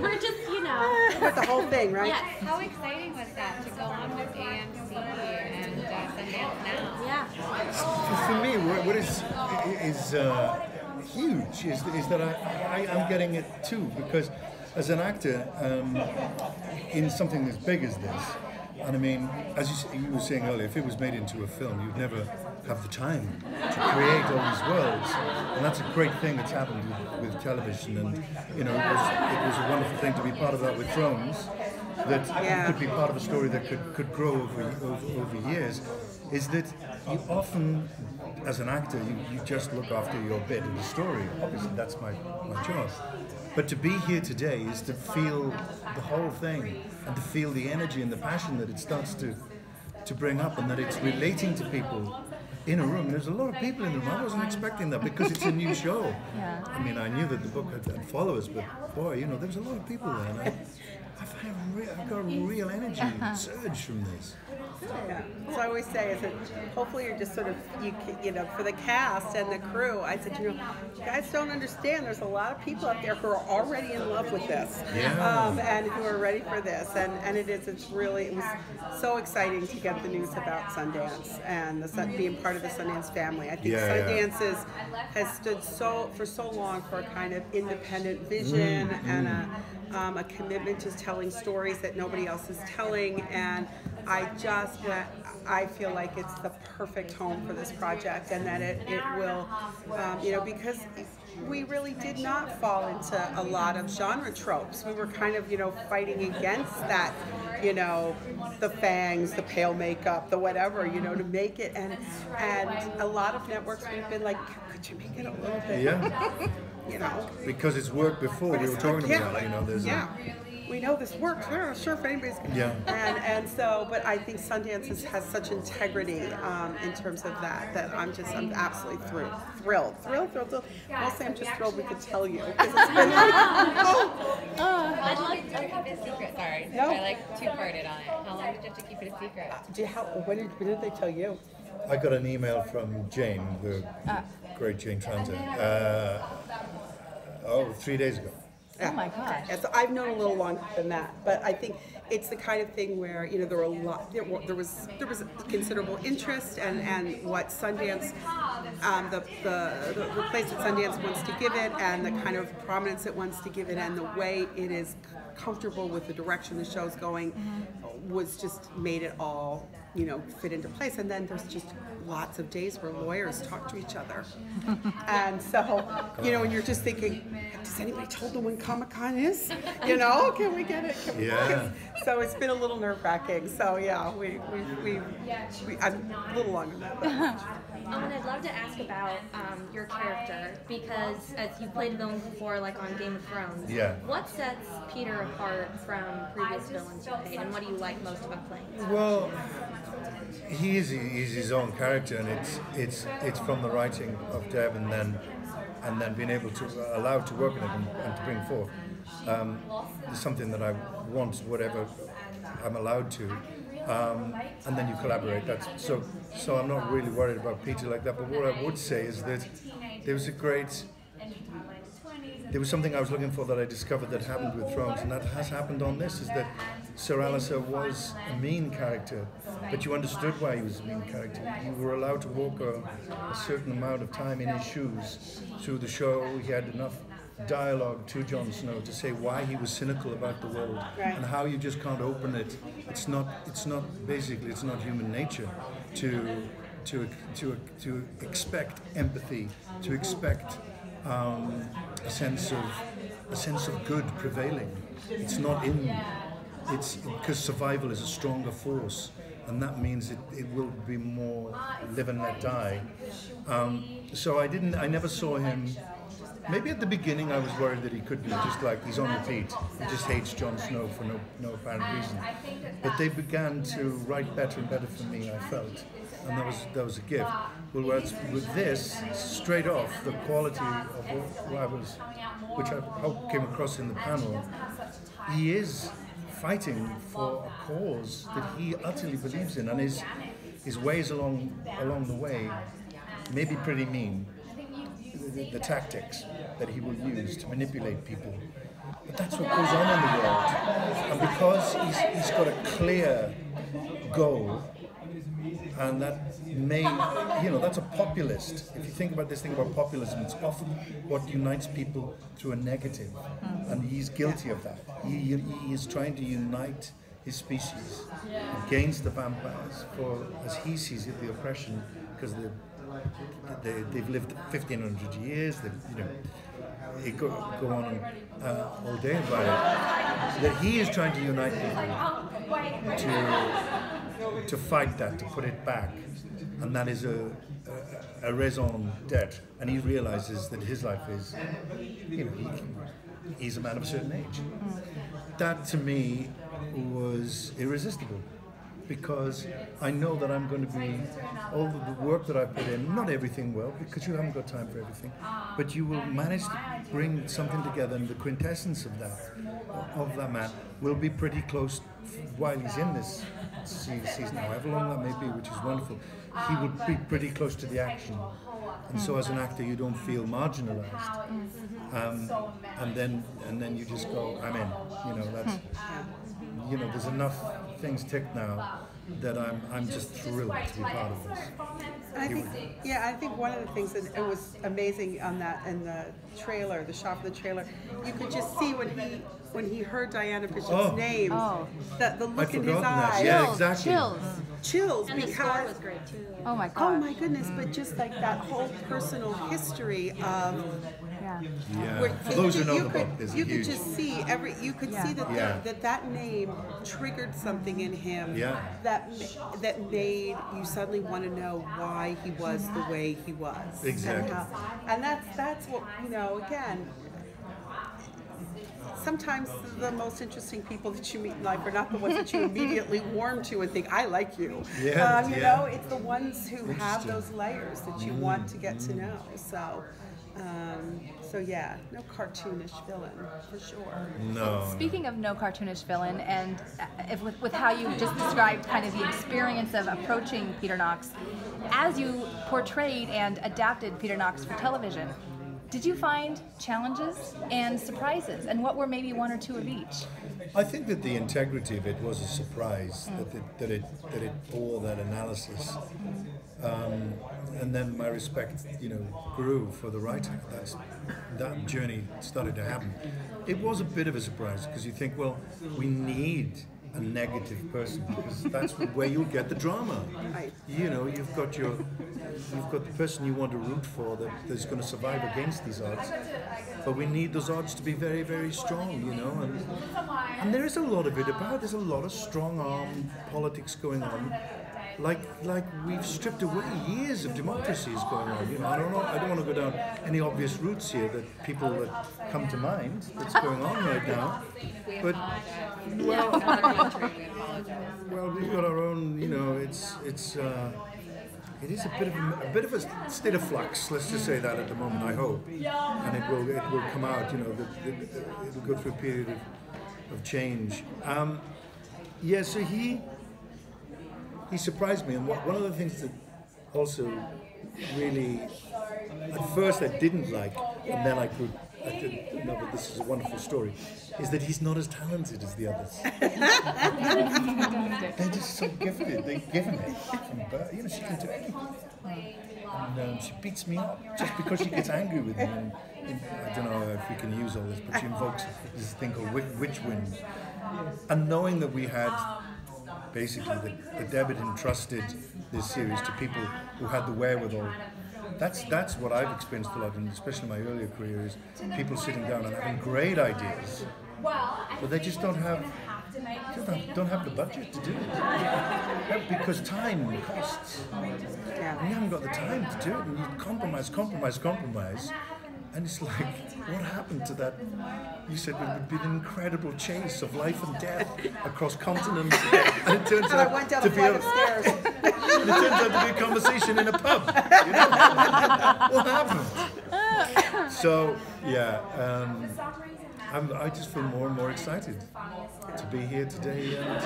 We're just, you know. But the whole thing, right? Yes. How exciting was that to go on with AMC and Sundance Now? Yeah. For me, what is huge is that I'm getting it too, because as an actor in something as big as this, and I mean, as you were saying earlier, if it was made into a film, you'd never have the time to create all these worlds, and that's a great thing that's happened with television. And you know, it was a wonderful thing to be part of that with Thrones, that could be part of a story that could grow over years. Is that you often, as an actor, you just look after your bit of the story. Obviously, that's my job. But to be here today is to feel the whole thing, and to feel the energy and the passion that it starts to bring up, and that it's relating to people in a room. There's a lot of people in the room. I wasn't expecting that, because it's a new show. Yeah. I mean, I knew that the book had followers, but boy, you know, there was a lot of people there. And I got a real energy surge from this. Yeah. So I always say, I said, hopefully you're just sort of, you know, for the cast and the crew, I said, you know, you guys don't understand, there's a lot of people out there who are already in love with this, and who are ready for this, and it was so exciting to get the news about Sundance and being part of the Sundance family. I think Sundance has stood for so long for a kind of independent vision and a commitment to telling stories that nobody else is telling, and I feel like it's the perfect home for this project, and that it will, you know, because we really did not fall into a lot of genre tropes. We were kind of, you know, fighting against that, you know, the fangs, the pale makeup, the whatever, you know, to make it, and a lot of networks we've been like, could you make it a little bit? Yeah. You know, because it's worked before. We were talking about, you know, there's we know this works. We're not sure if anybody's gonna. And so, but I think Sundance has such integrity in terms of that I'm absolutely thrilled. Mostly I'm just thrilled we could tell you. It's been like, How long did you keep it a secret? Sorry, I like two-parted on it. How long did you have to keep it a secret? When did they tell you? I got an email from Jane, the great Jane Tranter, 3 days ago. Oh my gosh. Yeah, so I've known a little longer than that, but I think it's the kind of thing where, you know, there was considerable interest, and what Sundance, the place that Sundance wants to give it, and the kind of prominence it wants to give it, and the way it is comfortable with the direction the show's going, was just made it all, you know, fit into place. And then there's just lots of days where lawyers talk to each other, and so, you know, and you're just thinking, does anybody told them when Comic-Con is? You know, can we get it? So it's been a little nerve-wracking. So yeah, I'm a little longer than that. I'd love to ask about your character, because as you played villains before, like on Game of Thrones, what sets Peter apart from previous villains you played, and what do you like most about playing him? Well, he's his own character, and it's from the writing of Dev, and then being able to allow to work in it and to bring forth something that I want, whatever I'm allowed to, and then you collaborate. So I'm not really worried about Peter like that. But what I would say is that there was something I was looking for that I discovered that happened with Thrones, and that has happened on this, is that Sir Alistair was a mean character, but you understood why he was a mean character. You were allowed to walk a certain amount of time in his shoes through the show. He had enough dialogue to Jon Snow to say why he was cynical about the world, and how you just can't open it. It's not human nature to expect empathy, to expect a sense of good prevailing. It's not in. It's because survival is a stronger force, and that means it will be more live and let die. So I never saw him. Maybe at the beginning I was worried that he could be just like, he's on repeat, he just hates Jon Snow for no apparent reason. But they began to write better and better for me, I felt, and that was a gift. Well, whereas with this, straight off, the quality of which I hope came across in the panel, he is fighting for a cause that he utterly believes in, and his ways along the way may be pretty mean. The tactics that he will use to manipulate people That's what goes on in the world. And because he's got a clear goal, and that may, you know, that's a populist. If you think about this thing about populism, it's often what unites people through a negative. And he's guilty of that. He is trying to unite his species against the vampires for, as he sees it, the oppression, because they've lived 1,500 years, you know, it go on all day about it, that he is trying to unite people to fight that, to put it back, and that is a raison d'etre. And he realizes that his life is, you know, he's a man of a certain age. That to me was irresistible, because I know that I'm going to be, all the work that I put in, not everything will, because you haven't got time for everything, but you will manage to bring something together, and the quintessence of that man will be pretty close while he's in this season, however long that may be, which is wonderful. He will be pretty close to the action. And so as an actor, you don't feel marginalized. And then you just go, I'm in, you know, that's, you know, there's enough things ticked now that I'm just thrilled to be part of this. I think one of the things that it was amazing on that in the trailer, the shot of the trailer, you could just see when he heard Diana Bishop's name, that the look in his eyes. Yeah, exactly. Chills. And because the score was great too. Oh my god. Oh my goodness! But just like that whole personal history of. For those who know the book, there's a huge... You could just see every. You could see that that name triggered something in him. That made you suddenly want to know why he was the way he was. Exactly. And that's what, you know. Again, sometimes the most interesting people that you meet in life are not the ones that you immediately warm to and think, I like you. You know, it's the ones who have those layers that you want to get to know. So. No cartoonish villain, for sure. No. Speaking of no cartoonish villain, and with how you just described kind of the experience of approaching Peter Knox, as you portrayed and adapted Peter Knox for television, did you find challenges and surprises? And what were maybe one or two of each? I think that the integrity of it was a surprise, that it bore that analysis. And then my respect, you know, grew for the writer. That journey started to happen. It was a bit of a surprise, because you think, well, we need a negative person, because that's where you'll get the drama. You know, you've got the person you want to root for that's going to survive against these odds. But we need those odds to be very, very strong, you know. And there is a lot of it about. There's a lot of strong arm politics going on. Like we've stripped away years of democracies going on. You know, I don't want to go down any obvious routes here that people that come to mind that's going on right now. But well, we've got our own. You know, it is a bit of a state of flux. Let's just say that at the moment. I hope, and it will come out. You know, it'll go through a period of change. So He surprised me, and one of the things that also really, at first I didn't like, and then but this is a wonderful story, is that he's not as talented as the others. They're just so gifted, they've given it from birth. You know, she can do anything. And she beats me up just because she gets angry with me. And I don't know if we can use all this, but she invokes this thing called Witch Wind. And knowing that we had, basically, the Dev had entrusted this series to people who had the wherewithal. That's what I've experienced a lot, and especially in my earlier career, is people sitting down and having great ideas, but they just don't have the budget to do it, because time costs. And you haven't got the time to do it, and you compromise. And it's like, what happened to that? You said it would be an incredible chase of life and death across continents, and it turns out to be a conversation in a pub. You know? What happened? So I just feel more and more excited to be here today and,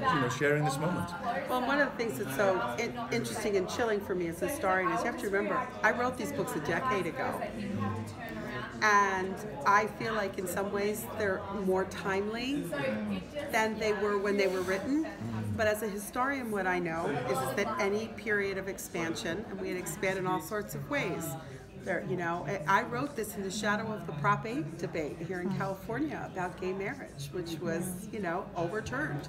you know, sharing this moment. Well, one of the things that's so interesting and chilling for me as a historian is you have to remember I wrote these books a decade ago, And I feel like in some ways they're more timely than they were when they were written. But as a historian, what I know is that any period of expansion, and we had expanded in all sorts of ways. There, you know, I wrote this in the shadow of the Prop 8 debate here in California about gay marriage, which was, you know, overturned.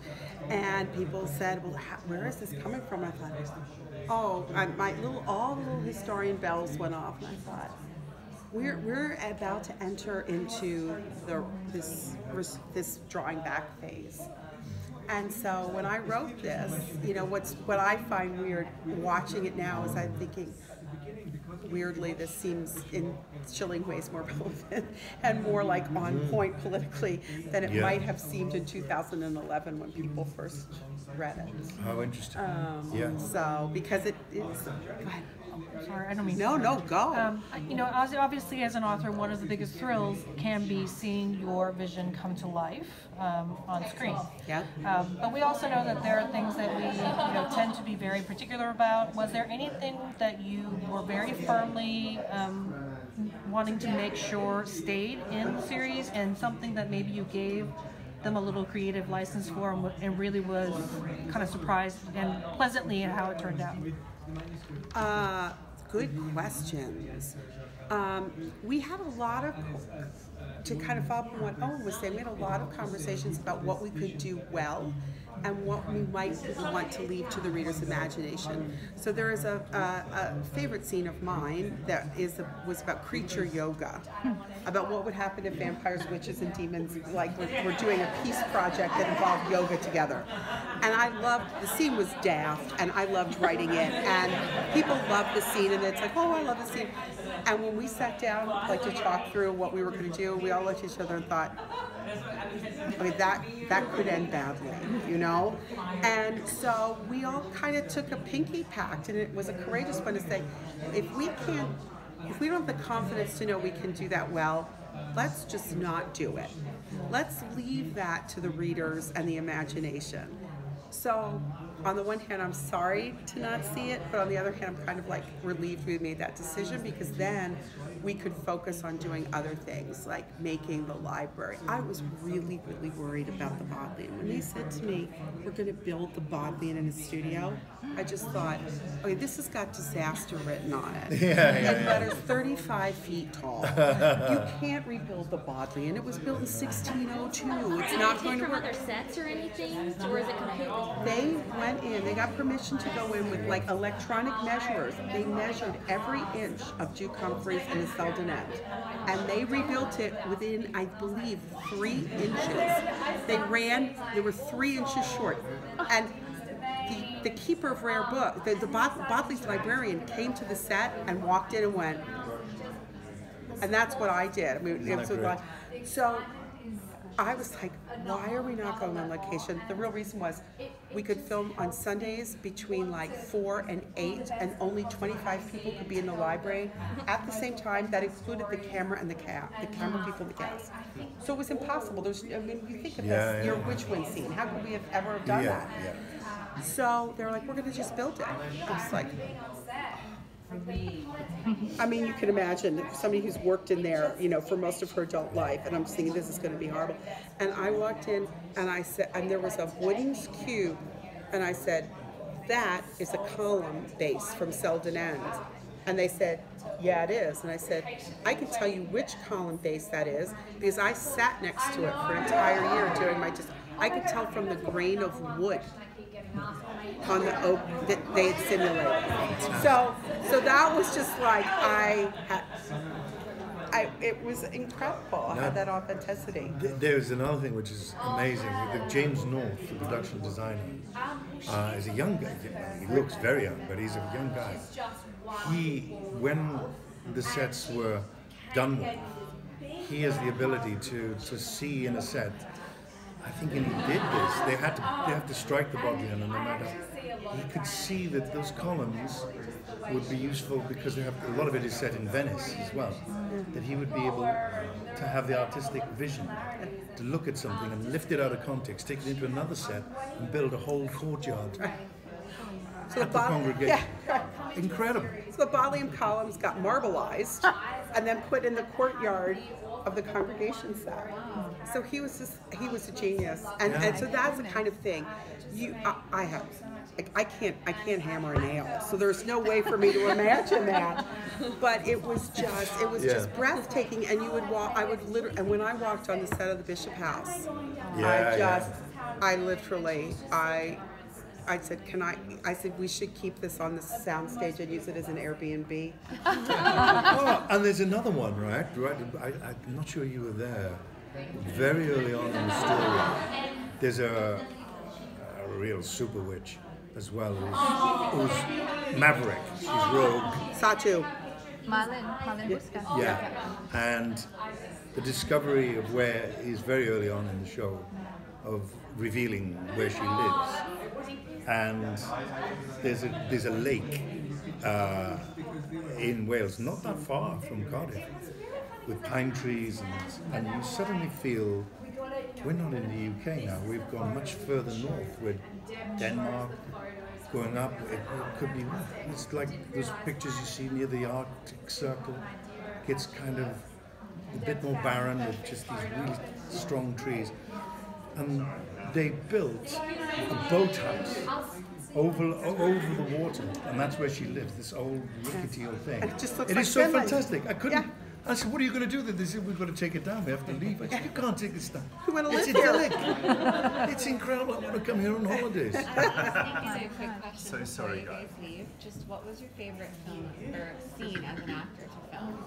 And people said, well, where is this coming from? I thought, oh, all the little historian bells went off, and I thought, we're about to enter into this drawing back phase. And so when I wrote this, you know, what I find weird watching it now is I'm thinking, weirdly, this seems in chilling ways more relevant and more like on point politically than it might have seemed in 2011 when people first read it. Oh, interesting. So, because it is... Go ahead. Sorry, I don't mean... No, no, go. You know, obviously as an author, one of the biggest thrills can be seeing your vision come to life on screen. Yeah. But we also know that there are things that we tend to be very particular about. Was there anything that you were very firmly wanting to make sure stayed in the series, and something that maybe you gave them a little creative license for and really was kind of surprised and pleasantly at how it turned out? Good questions. We had a lot of, to kind of follow up on what Owen was saying, we had a lot of conversations about what we could do well and what we might want to leave to the reader's imagination. So there is a favorite scene of mine that was about creature yoga, about what would happen if vampires, witches, and demons were doing a peace project that involved yoga together. And I loved, the scene was daft, and I loved writing it, and people loved the scene, and it's like, oh, I love the scene. And when we sat down to talk through what we were going to do, we all looked at each other and thought, I mean, that could end badly, you know? And so we all kind of took a pinky pact, and it was a courageous one to say, if we don't have the confidence to know we can do that well, let's just not do it. Let's leave that to the readers and the imagination. So on the one hand, I'm sorry to not see it, but on the other hand, I'm kind of relieved we made that decision, because then we could focus on doing other things, like making the library. I was really, really worried about the Bodleian. When they said to me, we're going to build the Bodleian in a studio, I just thought, okay, this has got disaster written on it. And letters 35 feet tall. You can't rebuild the Bodleian. It was built in 1602. It's not going to work. Other sets or anything, or is it completely? They went in. They got permission to go in with electronic measurers. They measured every inch of Duke Humphrey's and the Selden End, and they rebuilt it within, I believe, 3 inches. They were 3 inches short, and the keeper of rare books, the Bodleian's librarian, came to the set and walked in and went, and that's what I did. I mean, it was a lot. So I was like, why are we not going on location? The real reason was we could film on Sundays between 4 and 8, and only 25 people could be in the library at the same time. That included the camera and the camera people and the cast. So it was impossible. I mean, you think of this, your Witch Wind scene. How could we have ever done that? Yeah. So they were like, we're going to just build it. I was like... I mean, you can imagine somebody who's worked in there, for most of her adult life, and I'm just thinking this is going to be horrible. And I walked in, and I said, and there was a wooden cube, and I said, that is a column base from Selden End. And they said, yeah, it is. And I said, I can tell you which column base that is, because I sat next to it for an entire year doing my just. I could tell from the grain of wood on the oak that they had simulated. So that was just it was incredible. I had that authenticity. There was another thing which is amazing. James North, the production designer, is a young guy. He looks very young, but he's a young guy. When the sets were done with, he has the ability to see in a set. I think when he did this, they had to strike the body in, and he could see that those columns would be useful, because a lot of it is set in Venice as well, that he would be able to have the artistic vision to look at something and lift it out of context, take it into another set and build a whole courtyard. So the congregation. Incredible. So the Bodleian columns got marbleized and then put in the courtyard of the congregation cell. So he was a genius, and so that's the kind of thing. I have, like, I can't hammer a nail, so there's no way for me to imagine that. But it was just breathtaking, and you would walk. I would literally, and when I walked on the set of the Bishop House, I said, I said, we should keep this on the soundstage and use it as an Airbnb. Oh, and there's another one, right? I'm not sure you were there. Very early on in the story, there's a real super witch as well, who's maverick. She's rogue. Sato. Malin Muska. Yeah. And the discovery of where is very early on in the show, of revealing where she lives. And there's a lake in Wales, not that far from Cardiff, with pine trees, and you suddenly feel we're not in the UK now. We've gone much further north. We're Denmark, going up. It could be. It's like those pictures you see near the Arctic Circle. It's kind of a bit more barren with just these really strong trees. And they built a boathouse over the water, and that's where she lives. This old rickety old thing. It just looks like is so Finland. Fantastic. I couldn't. Yeah. I said, "What are you going to do with this? We've got to take it down. We have to leave." I said, "You can't take this down. We want to live here. It's incredible. I want to come here on holidays." So sorry, guys. Just what was your favorite film or scene as an actor to film?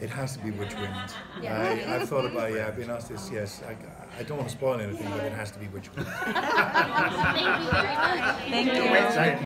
It has to be Witch Wind. Yeah. I've thought about it, I've been asked this, yes. I don't want to spoil anything, but it has to be Witch Wind. Thank you very much. Thank you.